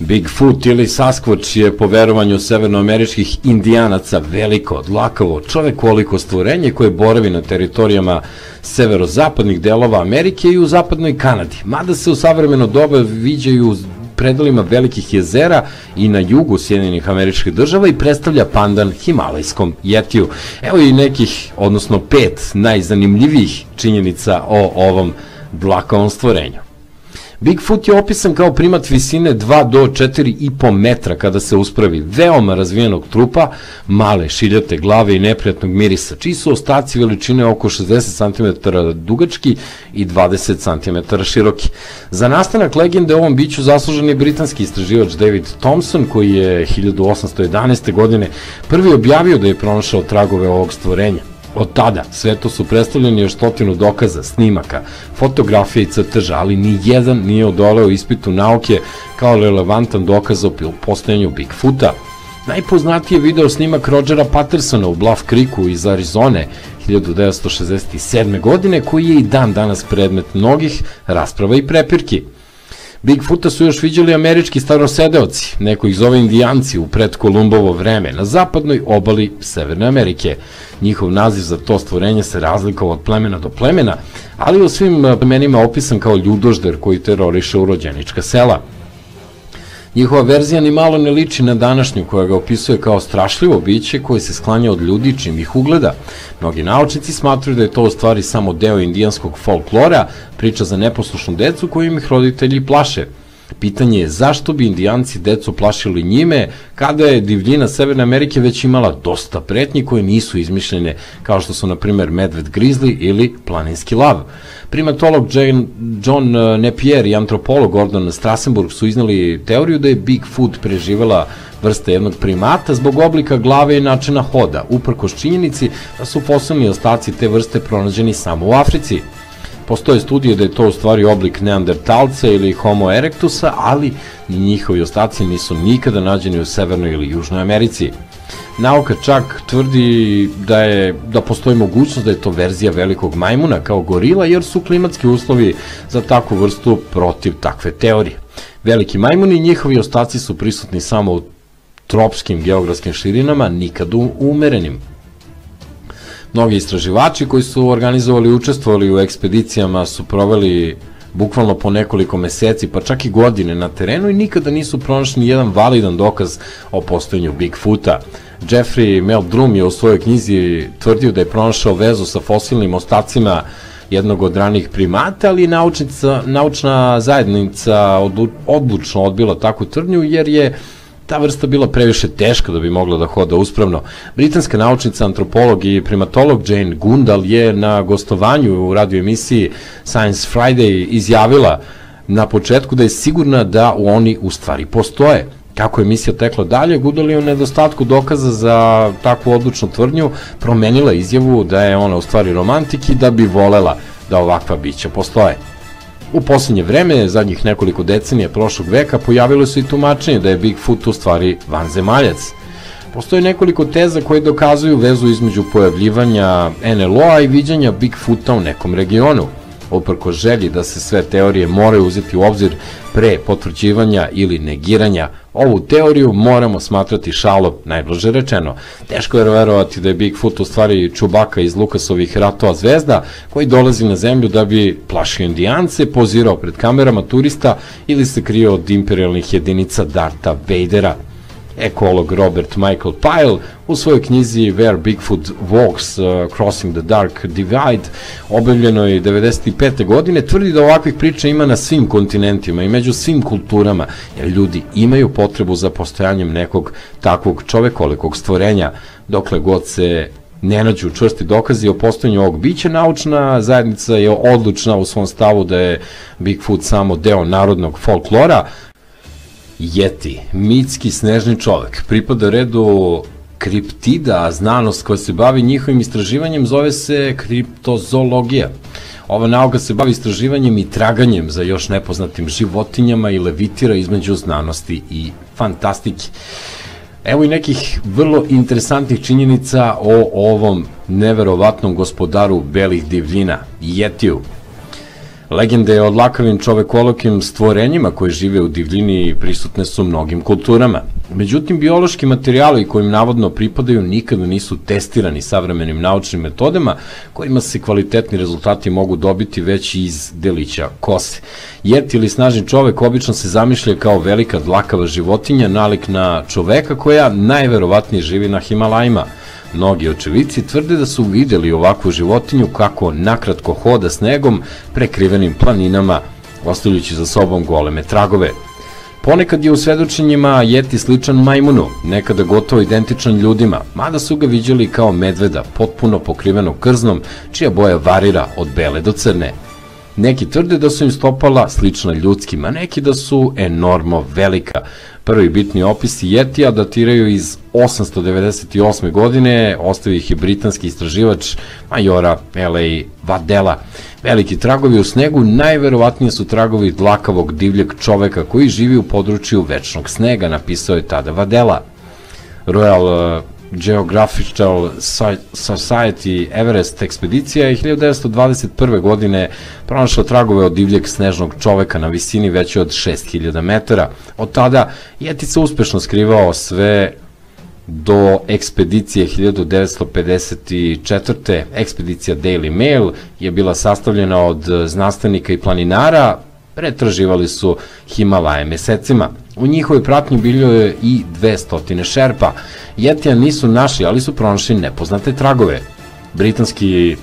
Bigfoot ili Sasquatch je po verovanju severnoameričkih indijanaca veliko, dlakavo, čovekoliko stvorenje koje boravi na teritorijama severozapadnih delova Amerike i u zapadnoj Kanadi, mada se u savremeno doba viđaju predelima velikih jezera i na jugu Sjedinjenih Američkih Država i predstavlja pandan himalajskom jetiju. Evo i nekih, odnosno 5 najzanimljivijih činjenica o ovom dlakavom stvorenju. Bigfoot je opisan kao primat visine 2 do 4,5 metra kada se uspravi veoma razvijenog trupa, male šiljate glave i neprijatnog mirisa, čiji su ostaci veličine oko 60 cm dugački i 20 cm široki. Za nastanak legende o ovom biću zaslužen je britanski istraživač David Thompson, koji je 1811. godine prvi objavio da je pronašao tragove ovog stvorenja. Od tada sve to su predstavljeni još 100 dokaza, snimaka, fotografija i crteža, ali nijedan nije odoleo ispitu nauke kao relevantan dokaz o postojanju Bigfoota. Najpoznatiji je video snimak Rogera Pattersona u Bluff Creeku iz Arizone 1967. godine, koji je i dan danas predmet mnogih rasprava i prepirki. Bigfoota su još viđali američki starosedeoci, neko ih zove indijanci, u predkolumbovo vreme, na zapadnoj obali Severne Amerike. Njihov naziv za to stvorenje se razlikovao od plemena do plemena, ali u svim plemenima opisan kao ljudožder koji teroriše urođenička sela. Njihova verzija ni malo ne liči na današnju, koja ga opisuje kao strašljivo biće koje se sklanja od ljudi čim ih ugleda. Mnogi naučnici smatruju da je to u stvari samo deo indijanskog folklora, priča za neposlušnu decu kojim ih roditelji plaše. Pitanje je zašto bi indijanci decu plašili njime, kada je divljina Severne Amerike već imala dosta pretnji koje nisu izmišljene, kao što su na primjer medved grizzly ili planinski lav. Primatolog John Napier i antropolog Gordon Strasenburg su iznali teoriju da je Bigfoot preživjela vrsta jednog primata zbog oblika glave i načina hoda, uprkos činjenici da su fosilni ostaci te vrste pronađeni samo u Africi. Postoje studije da je to u stvari oblik neandertalca ili homo erectusa, ali njihovi ostaci nisu nikada nađeni u Severnoj ili Južnoj Americi. Nauka čak tvrdi da postoji mogućnost da je to verzija velikog majmuna kao gorila, jer su klimatski uslovi za takvu vrstu protiv takve teorije. Veliki majmuni i njihovi ostaci su prisutni samo u tropskim geografskim širinama, nikad u umerenim. Mnogi istraživači koji su organizovali i učestvovali u ekspedicijama su proveli bukvalno po nekoliko meseci, pa čak i godine na terenu, i nikada nisu pronašli nijedan validan dokaz o postojanju Bigfoota. Jeffrey Meldrum je u svojoj knjizi tvrdio da je pronašao vezu sa fosilnim ostacima jednog od ranijih primata, ali naučna zajednica odlučno odbila takvu tvrdnju, jer je ta vrsta bila previše teška da bi mogla da hoda uspravno. Britanska naučnica, antropolog i primatolog Jane Goodall je na gostovanju u radioemisiji Science Friday izjavila na početku da je sigurna da oni u stvari postoje. Kako je emisija tekla dalje, Goodall je u nedostatku dokaza za takvu odlučnu tvrdnju promenila izjavu da je ona u stvari romantik i da bi volela da ovakva bića postoje. U posljednje vreme, zadnjih nekoliko decenija prošlog veka, pojavilo se i tumačenje da je Bigfoot u stvari vanzemaljac. Postoje nekoliko teza koje dokazuju vezu između pojavljivanja NLO-a i viđanja Bigfoota u nekom regionu. Uprkos želji da se sve teorije moraju uzeti u obzir pre potvrđivanja ili negiranja, ovu teoriju moramo smatrati šalom, najblaže rečeno. Teško je verovati da je Bigfoot u stvari Chewbacca iz Lukasovih Ratova zvezda, koji dolazi na zemlju da bi plašio indijance, pozirao pred kamerama turista ili se krio od imperialnih jedinica Dartha Vadera. Ekolog Robert Michael Pyle u svojoj knjizi Where Bigfoot Walks Crossing the Dark Divide, objavljenoj 1995. godine, tvrdi da ovakvih priča ima na svim kontinentima i među svim kulturama, jer ljudi imaju potrebu za postojanjem nekog takvog čovekolikog stvorenja. Dokle god se ne nađu čvrsti dokazi o postojanju ovog bića, naučna zajednica je odlučna u svom stavu da je Bigfoot samo deo narodnog folklora. Jeti, mitski snežni čovek, pripada redu kriptida, a znanost koja se bavi njihovim istraživanjem zove se kriptozoologija. Ova nauka se bavi istraživanjem i traganjem za još nepoznatim životinjama i levitira između znanosti i fantastike. Evo i nekih vrlo interesantnih činjenica o ovom neverovatnom gospodaru belih divljina, Jetiju. Legende o dlakavim čovekolokim stvorenjima koje žive u divljini prisutne su u mnogim kulturama. Međutim, biološki materijali kojim navodno pripadaju nikada nisu testirani savremenim naučnim metodama kojima se kvalitetni rezultati mogu dobiti već iz delića kose. Jeti ili snažni čovek obično se zamišlja kao velika dlakava životinja, nalik na čoveka koja najverovatnije živi na Himalajima. Mnogi očevici tvrde da su vidjeli ovakvu životinju kako nakratko hoda snegom prekrivenim planinama, ostavljući za sobom goleme tragove. Ponekad je u svedočenjima jeti sličan majmunu, nekada gotovo identičan ljudima, mada su ga viđali kao medveda, potpuno pokriveno krznom, čija boja varira od bele do crne. Neki tvrde da su im stopala slična ljudskim, a neki da su enormno velika. Prvi bitni opisi jetija datiraju iz 898. godine, ostavio ih je britanski istraživač Majora Wadella. Veliki tragovi u snegu najverovatnije su tragovi dlakavog divljeg čoveka koji živi u području večnog snega, napisao je tada Wadella. Royal Geographical Society Everest ekspedicija je 1921. godine pronašla tragove od divljeg snežnog čoveka na visini veće od 6000 metara. Od tada jeti se uspešno skrivao sve do ekspedicije 1954. Ekspedicija Daily Mail je bila sastavljena od znanstvenika i planinara, pretraživali su Himalaje mesecima. U njihovoj pratnji bilo je i 200 šerpa. Jetija nisu našli, ali su pronašli nepoznate tragove. Britanski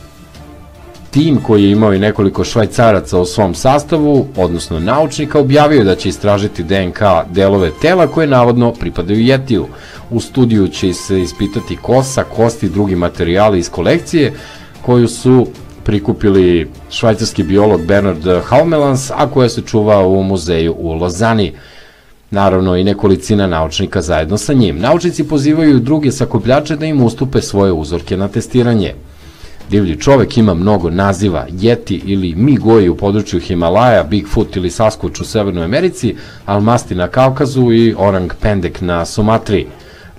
tim koji je imao i nekoliko švajcaraca u svom sastavu, odnosno naučnika, objavio je da će istražiti DNK delove tela koje navodno pripadaju jetiju. U studiju će se ispitati kosa, kosti i drugi materijali iz kolekcije koju su prikupili švajcarski biolog Bernard Heuvelmans, a koja se čuva u muzeju u Lausanne. Naravno i nekolicina naučnika zajedno sa njim. Naučnici pozivaju druge sakupljače da im ustupe svoje uzorke na testiranje. Divlji čovek ima mnogo naziva, jeti ili migoji u području Himalaja, Bigfoot ili Sasquatch u Severnoj Americi, Almasti na Kaukazu i Orang Pendek na Sumatri.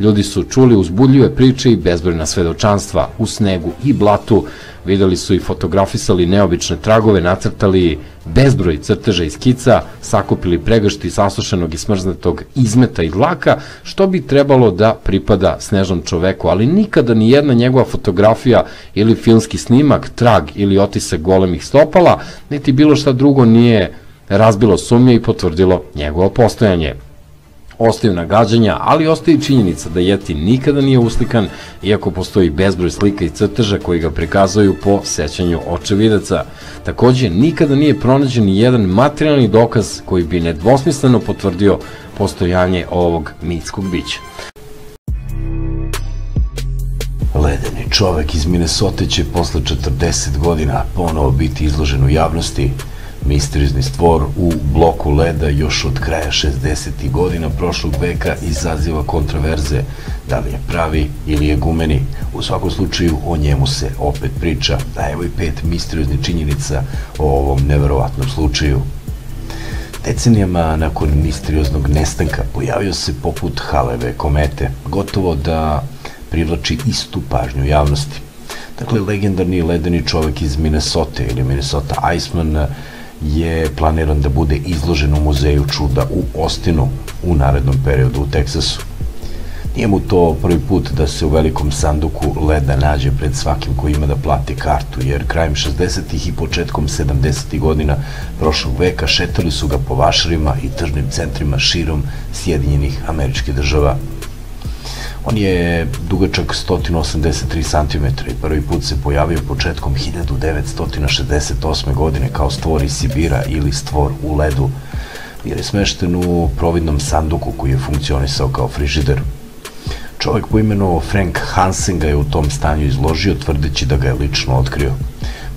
Ljudi su čuli uzbudljive priče i bezbrojna svedočanstva u snegu i blatu, videli su i fotografisali neobične tragove, nacrtali bezbroj crteža i skica, sakupili pregršti sasušenog i smrznatog izmeta i dlaka, što bi trebalo da pripada snežnom čoveku, ali nikada ni jedna njegova fotografija ili filmski snimak, trag ili otisak golemih stopala, niti bilo šta drugo nije razbilo sumnje i potvrdilo njegovo postojanje. Ostaju nagađanja, ali ostaje činjenica da jeti nikada nije uslikan, iako postoji bezbroj slika i crteža koji ga prikazuju po sećanju očevidaca. Također, nikada nije pronađen ni jedan materijalni dokaz koji bi nedvosmisleno potvrdio postojanje ovog mitskog bića. Ledeni čovek iz Minnesote će posle 40 godina ponovo biti izložen u javnosti. Misterizni stvor u bloku leda još od kraja 60. godina prošlog veka izaziva kontroverze, da li je pravi ili je gumeni. U svakom slučaju o njemu se opet priča, a evo i 5 misterioznih činjenica o ovom neverovatnom slučaju. Decenijama nakon misterioznog nestanka pojavio se poput Haleve komete, gotovo da privlači istu pažnju javnosti. Dakle, legendarni ledeni čovek iz Minnesota ili Minnesota Iceman je planiran da bude izložen u muzeju čuda u Austinu u narednom periodu u Teksasu. Nije mu to prvi put da se u velikom sanduku leda nađe pred svakim koji ima da plati kartu, jer krajem 60-ih i početkom 70-ih godina prošlog veka šetali su ga po vašarima i tržnim centrima širom Sjedinjenih Američkih Država. On je dugačak 183 cm i prvi put se pojavio početkom 1968. godine kao stvor iz Sibira ili stvor u ledu, jer je smešten u providnom sanduku koji je funkcionisao kao frižider. Čovjek po imenu Frank Hansen ga je u tom stanju izložio, tvrdeći da ga je lično otkrio.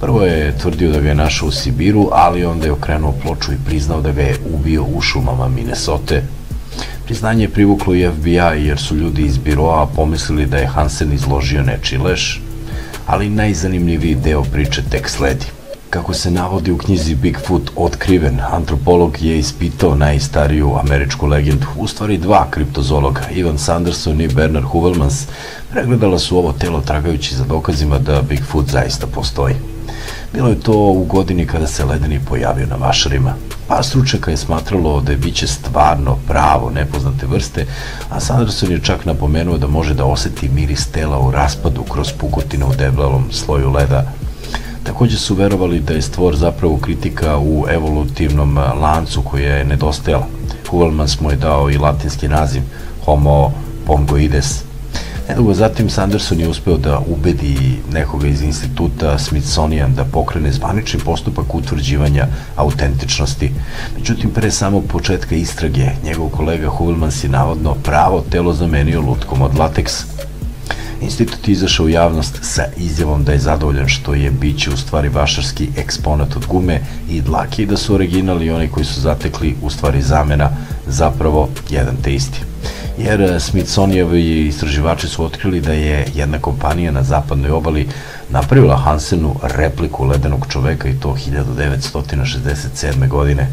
Prvo je tvrdio da ga je našao u Sibiru, ali onda je okrenuo ploču i priznao da ga je ubio u šumama Minnesote. Priznanje je privuklo i FBI, jer su ljudi iz biroa pomislili da je Hansen izložio nečiji leš, ali najzanimljiviji deo priče tek sledi. Kako se navodi u knjizi Bigfoot otkriven, antropolog je ispitao najstariju američku legendu, u stvari dva kriptozoologa, Ivan Sanderson i Bernard Heuvelmans, pregledala su ovo telo tragajući za dokazima da Bigfoot zaista postoji. Bilo je to u godini kada se ledeni pojavio na Vašarima. Par stručnjaka je smatralo da je biće stvarno pravo nepoznate vrste, a Sanderson je čak napomenuo da može da osjeti miris tela u raspadu kroz pukotine u debelom sloju leda. Također su verovali da je stvor zapravo kritika u evolutivnom lancu koja je nedostajala. Heuvelmans mu je dao i latinski naziv Homo pongoides. Nedugo zatim Sanderson je uspeo da ubedi nekoga iz instituta Smithsonian da pokrene zvanični postupak utvrđivanja autentičnosti. Međutim, pre samog početka istrage, njegov kolega Heuvelmans je navodno pravo telo zamenio lutkom od lateksa. Institut je izašao u javnost sa izjavom da je zadovoljan što je biće u stvari vašarski eksponat od gume i dlake i da su originali i oni koji su zatekli u stvari zamena zapravo jedan te isti. Jer Smithsonianovi istraživači su otkrili da je jedna kompanija na zapadnoj obali napravila Hansenu repliku ledenog čoveka i to 1967. godine,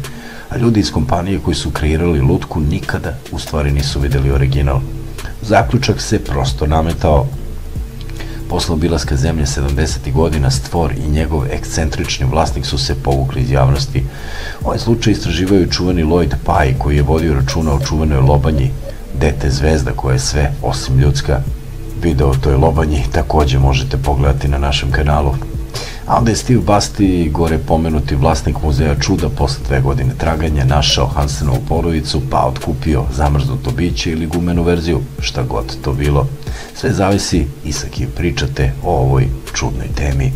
a ljudi iz kompanije koji su kreirali lutku nikada u stvari nisu videli original. Zaključak se prosto nametao. Posle obilaska zemlje 70. godina stvor i njegov ekscentrični vlasnik su se povukli iz javnosti. Ovaj slučaj istraživaju čuveni Lloyd Pye koji je vodio računa o čuvenoj lobanji, dete zvezda koja je sve osim ljudska. Video o toj lobanji također možete pogledati na našem kanalu. A onda je Steve Basti, gore pomenuti vlasnik muzeja čuda, posle 2 godine traganja našao Hansenovu polovicu pa otkupio zamrznuto biće ili gumenu verziju, šta god to bilo. Sve zavisi i sa kim pričate o ovoj čudnoj temi.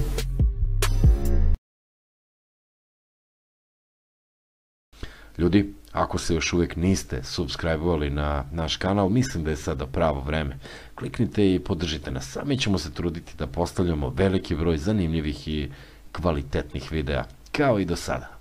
Ljudi, ako se još uvijek niste subscribe-ovali na naš kanal, mislim da je sada pravo vreme. Kliknite i podržite nas, sami ćemo se truditi da postavljamo veliki broj zanimljivih i kvalitetnih videa, kao i do sada.